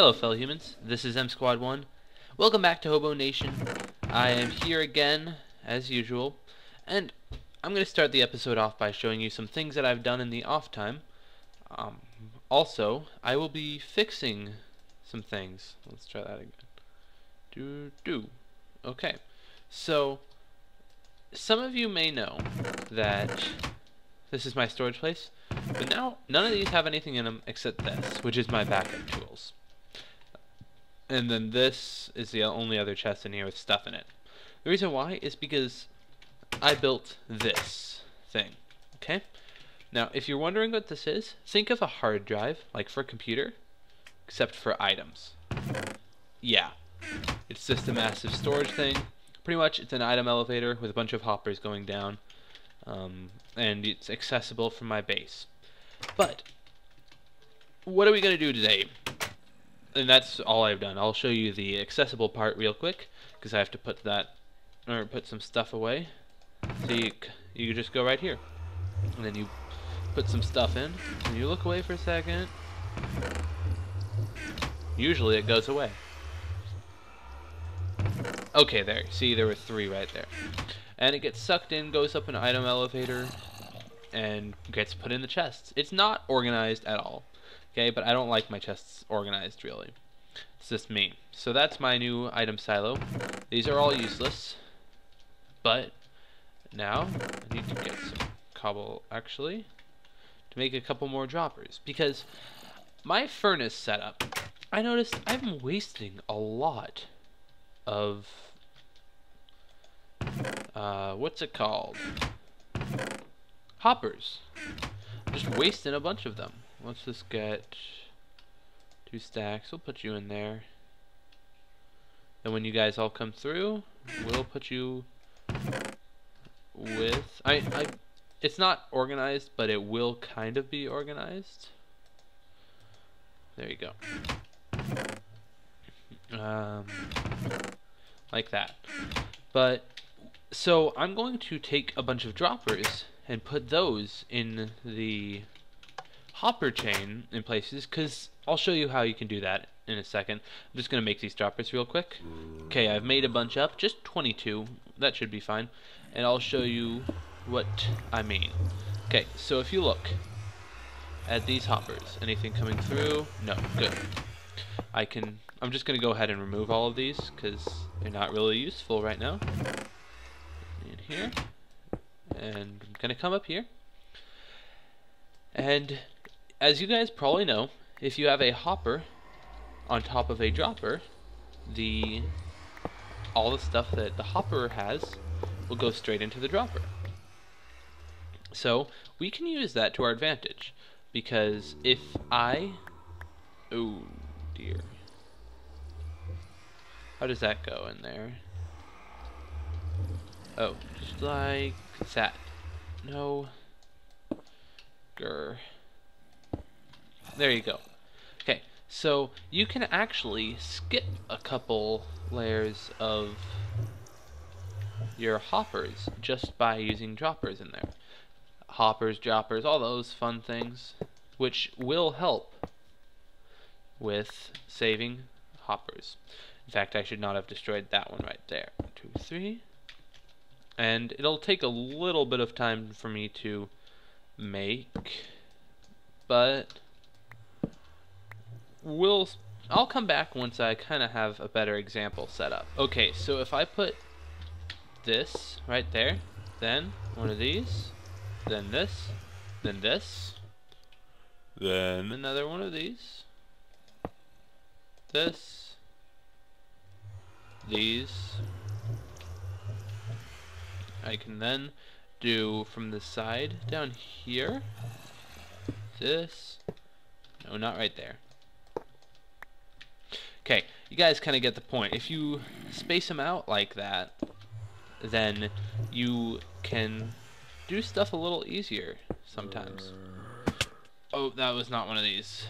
Hello fellow humans, this is M Squad One. Welcome back to Hobo Nation. I am here again, as usual, and I'm going to start the episode off by showing you some things that I've done in the off time. Also, I will be fixing some things. Let's try that again. Okay, so some of you may know that this is my storage place, but now none of these have anything in them except this, which is my backup tools. And then this is the only other chest in here with stuff in it. The reason why is because I built this thing, okay? Now, if you're wondering what this is, think of a hard drive, like for a computer, except for items. Yeah, it's just a massive storage thing. Pretty much, it's an item elevator with a bunch of hoppers going down, and it's accessible from my base. But, what are we going to do today? And that's all I've done. I'll show you the accessible part real quick, because I have to put that, or put some stuff away. So you just go right here, and then you put some stuff in, and you look away for a second. Usually it goes away. Okay, there. See, there were three right there. And it gets sucked in, goes up an item elevator, and gets put in the chests. It's not organized at all. Okay, but I don't like my chests organized, really. It's just me. So that's my new item silo. These are all useless. But now I need to get some cobble, actually, to make a couple more droppers. Because my furnace setup, I noticed I'm wasting a lot of... what's it called? Hoppers. I'm just wasting a bunch of them. Let's just get 2 stacks. We'll put you in there. And when you guys all come through, we'll put you with... it's not organized, but it will kind of be organized. There you go. Like that. But, so I'm going to take a bunch of droppers and put those in the hopper chain in places, because I'll show you how you can do that in a second. I'm just going to make these droppers real quick. Okay, I've made a bunch up, just 22. That should be fine. And I'll show you what I mean. Okay, so if you look at these hoppers, anything coming through? No, good. I'm just going to go ahead and remove all of these, because they're not really useful right now. In here. And I'm going to come up here. And as you guys probably know, if you have a hopper on top of a dropper, all the stuff that the hopper has will go straight into the dropper. So we can use that to our advantage, because if I... oh dear. How does that go in there? Oh, just like that. No. Grr. There you go. Okay, so you can actually skip a couple layers of your hoppers just by using droppers in there. Hoppers, droppers, all those fun things, which will help with saving hoppers. In fact, I should not have destroyed that one right there. 1, 2, 3. And it'll take a little bit of time for me to make, but I'll come back once I kind of have a better example set up. Okay, so if I put this right there, then one of these, then this, then this, then another one of these, this, these, I can then do from the side down here, this, no, not right there. Okay, you guys kind of get the point. If you space them out like that, then you can do stuff a little easier sometimes. Oh, that was not one of these.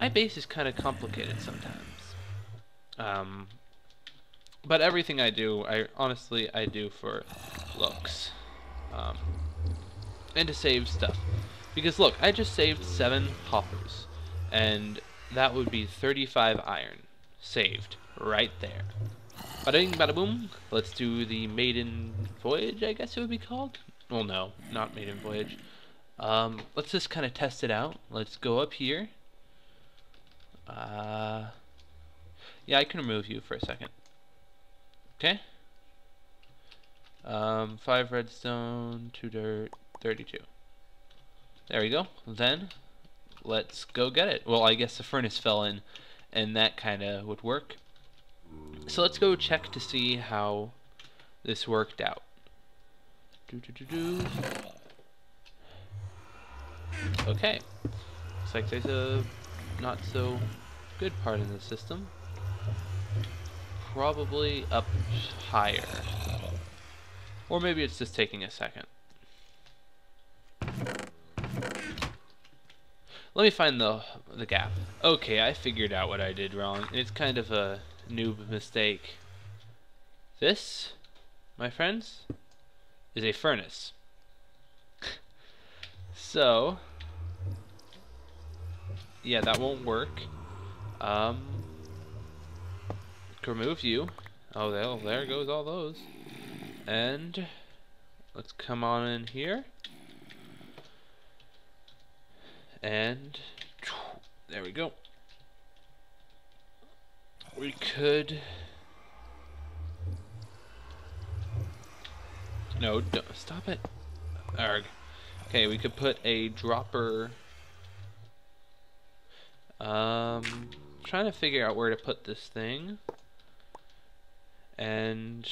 My base is kind of complicated sometimes. But everything I do, I honestly do for looks. And to save stuff. Because look, I just saved 7 hoppers. And That would be 35 iron. Saved. Right there. Bada ding, bada boom. Let's do the maiden voyage, I guess it would be called. Well, no, not maiden voyage. Let's just kind of test it out. Let's go up here. Yeah, I can remove you for a second. Okay. 5 redstone, 2 dirt, 32. There we go. Then, let's go get it. Well, I guess the furnace fell in, and that kind of would work. So let's go check to see how this worked out. Okay. Looks like there's a not so good part in the system. Probably up higher. Or maybe it's just taking a second. Let me find the gap. Okay, I figured out what I did wrong. It's kind of a noob mistake. This, my friends, is a furnace. So, yeah, that won't work. Remove you. Oh, there goes all those. And let's come on in here. And there we go. We could. No, don't stop it. Arg. Okay, we could put a dropper. Trying to figure out where to put this thing. And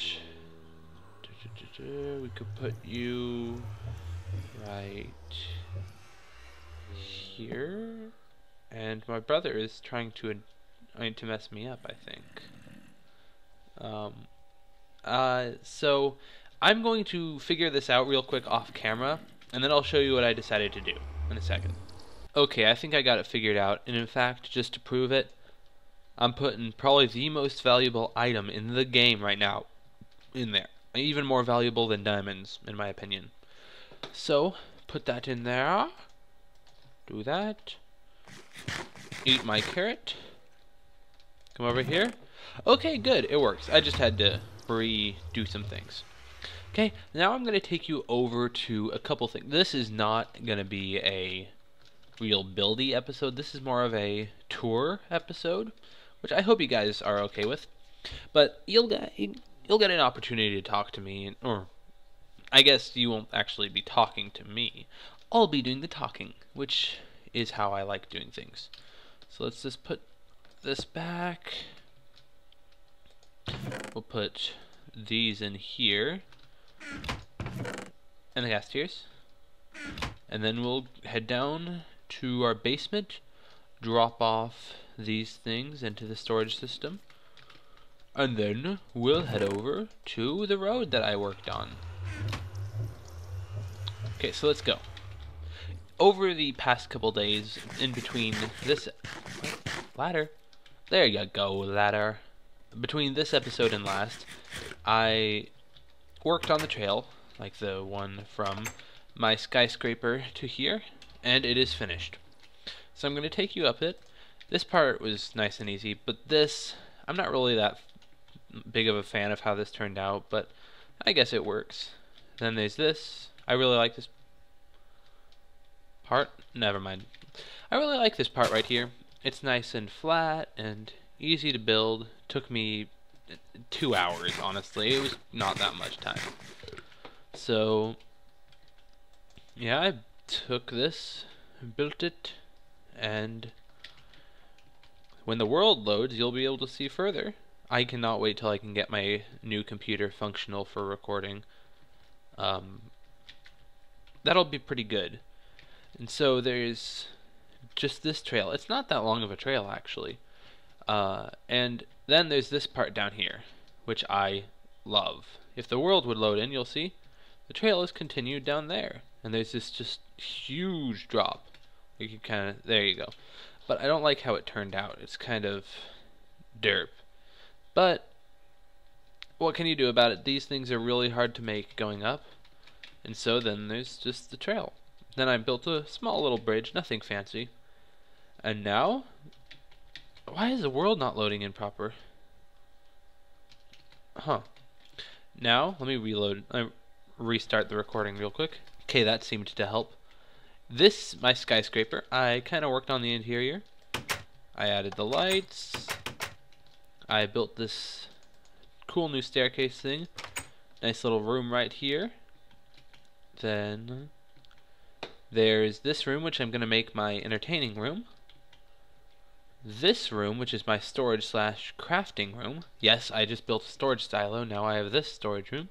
we could put you right here. And my brother is trying to mess me up, I think. So I'm going to figure this out real quick off camera, and then I'll show you what I decided to do in a second. Okay, I think I got it figured out, and in fact, just to prove it, I'm putting probably the most valuable item in the game right now in there. Even more valuable than diamonds, in my opinion. So, put that in there. Do that. Eat my carrot. Come over here. Okay, good. It works. I just had to redo some things. Okay, now I'm going to take you over to a couple things. This is not going to be a real buildy episode. This is more of a tour episode, which I hope you guys are okay with. But you'll get an opportunity to talk to me, or I guess you won't actually be talking to me. I'll be doing the talking, which is how I like doing things. So let's just put this back. We'll put these in here. And the gas tiers. And then we'll head down to our basement, drop off these things into the storage system, and then we'll head over to the road that I worked on. Okay, so let's go. Over the past couple days, in between this ladder, there you go, ladder. Between this episode and last, I worked on the trail, like the one from my skyscraper to here, and it is finished. So I'm going to take you up it. This part was nice and easy, but this, I'm not really that big of a fan of how this turned out, but I guess it works. Then there's this. I really like this part. Never mind. I really like this part right here. It's nice and flat and easy to build. Took me 2 hours, honestly. It was not that much time. So yeah, I took this, built it, and when the world loads, you'll be able to see further. I cannot wait till I can get my new computer functional for recording. That'll be pretty good. And so there's just this trail. It's not that long of a trail, actually. And then there's this part down here, which I love. If the world would load in, you'll see the trail is continued down there. And there's this just huge drop. You can kind of, there you go. But I don't like how it turned out. It's kind of derp. But what can you do about it? These things are really hard to make going up. And so then there's just the trail. Then I built a small little bridge, nothing fancy. And now Why is the world not loading in proper? Huh. Now, let me reload. Restart the recording real quick. Okay, that seemed to help. This, my skyscraper, I kind of worked on the interior. I added the lights. I built this cool new staircase thing. Nice little room right here. Then there's this room, which I'm going to make my entertaining room. This room, which is my storage slash crafting room. Yes, I just built a storage silo. Now I have this storage room.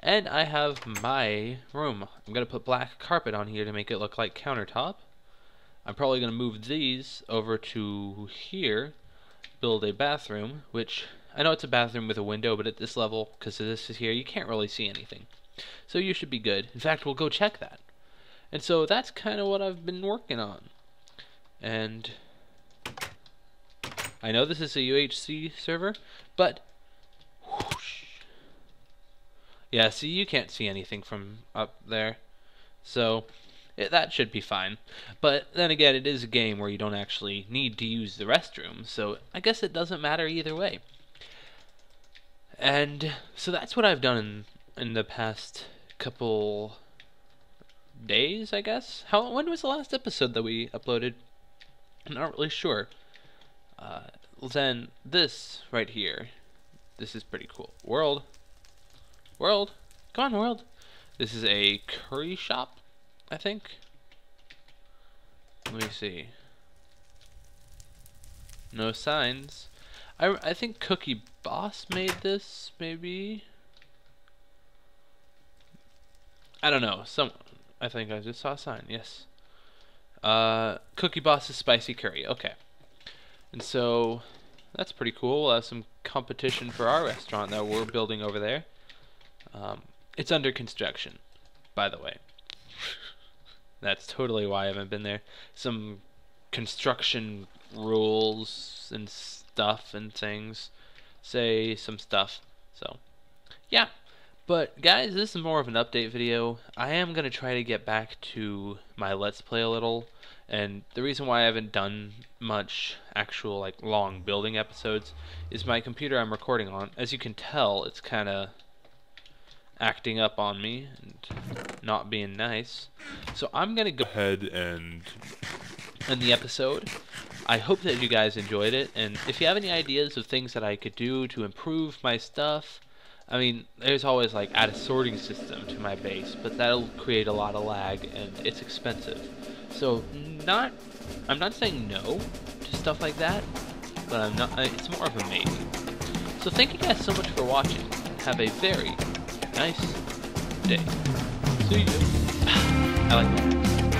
And I have my room. I'm going to put black carpet on here to make it look like countertop. I'm probably going to move these over to here, build a bathroom, which I know it's a bathroom with a window, but at this level, because this is here, you can't really see anything. So you should be good. In fact, we'll go check that. And so that's kind of what I've been working on. And I know this is a UHC server, but whoosh. Yeah, see, you can't see anything from up there, so that should be fine. But then again, it is a game where you don't actually need to use the restroom, so I guess it doesn't matter either way. And so that's what I've done in the past couple days, I guess. When was the last episode that we uploaded? I'm not really sure. Then this right here, this is pretty cool. World, come on, world. This is a curry shop, I think. Let me see. No signs. I think Cookie Boss made this, maybe. I don't know. I think I just saw a sign. Yes. Cookie Boss's spicy curry. Okay. And so that's pretty cool. We'll have some competition for our restaurant that we're building over there. It's under construction, by the way. That's totally why I haven't been there. Some construction rules and stuff and things say some stuff. So, yeah. But, guys, this is more of an update video. I am going to try to get back to my Let's Play a little. And the reason why I haven't done much actual, like, long building episodes is my computer I'm recording on. As you can tell, it's kind of acting up on me and not being nice. So I'm gonna go ahead and end the episode. I hope that you guys enjoyed it, and if you have any ideas of things that I could do to improve my stuff, I mean, there's always like add a sorting system to my base, but that'll create a lot of lag and it's expensive. So I'm not saying no to stuff like that, but it's more of a maybe. So thank you guys so much for watching. Have a very nice day. See you. I like that.